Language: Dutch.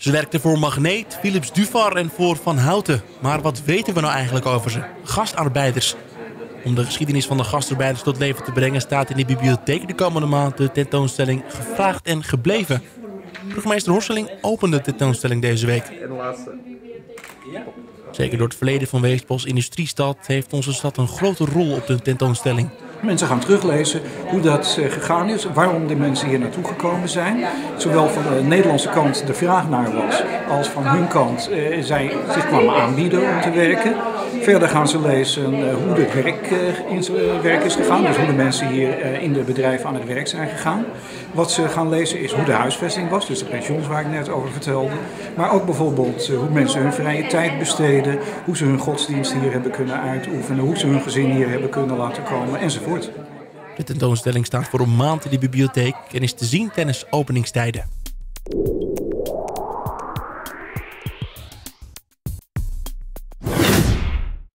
Ze werkte voor Magneet, Philips Duphar en voor Van Houten. Maar wat weten we nou eigenlijk over ze? Gastarbeiders. Om de geschiedenis van de gastarbeiders tot leven te brengen staat in de bibliotheek de komende maand de tentoonstelling Gevraagd en Gebleven. Burgemeester Horseling opende de tentoonstelling deze week. Zeker door het verleden van Weesp als industriestad heeft onze stad een grote rol op de tentoonstelling. Mensen gaan teruglezen hoe dat gegaan is, waarom de mensen hier naartoe gekomen zijn. Zowel van de Nederlandse kant de vraag naar was, als van hun kant zij zich kwamen aanbieden om te werken. Verder gaan ze lezen hoe het werk in zijn werk is gegaan, dus hoe de mensen hier in de bedrijven aan het werk zijn gegaan. Wat ze gaan lezen is hoe de huisvesting was, dus de pensioens waar ik net over vertelde. Maar ook bijvoorbeeld hoe mensen hun vrije tijd besteden, hoe ze hun godsdienst hier hebben kunnen uitoefenen, hoe ze hun gezin hier hebben kunnen laten komen enzovoort. De tentoonstelling staat voor een maand in de bibliotheek en is te zien tijdens openingstijden.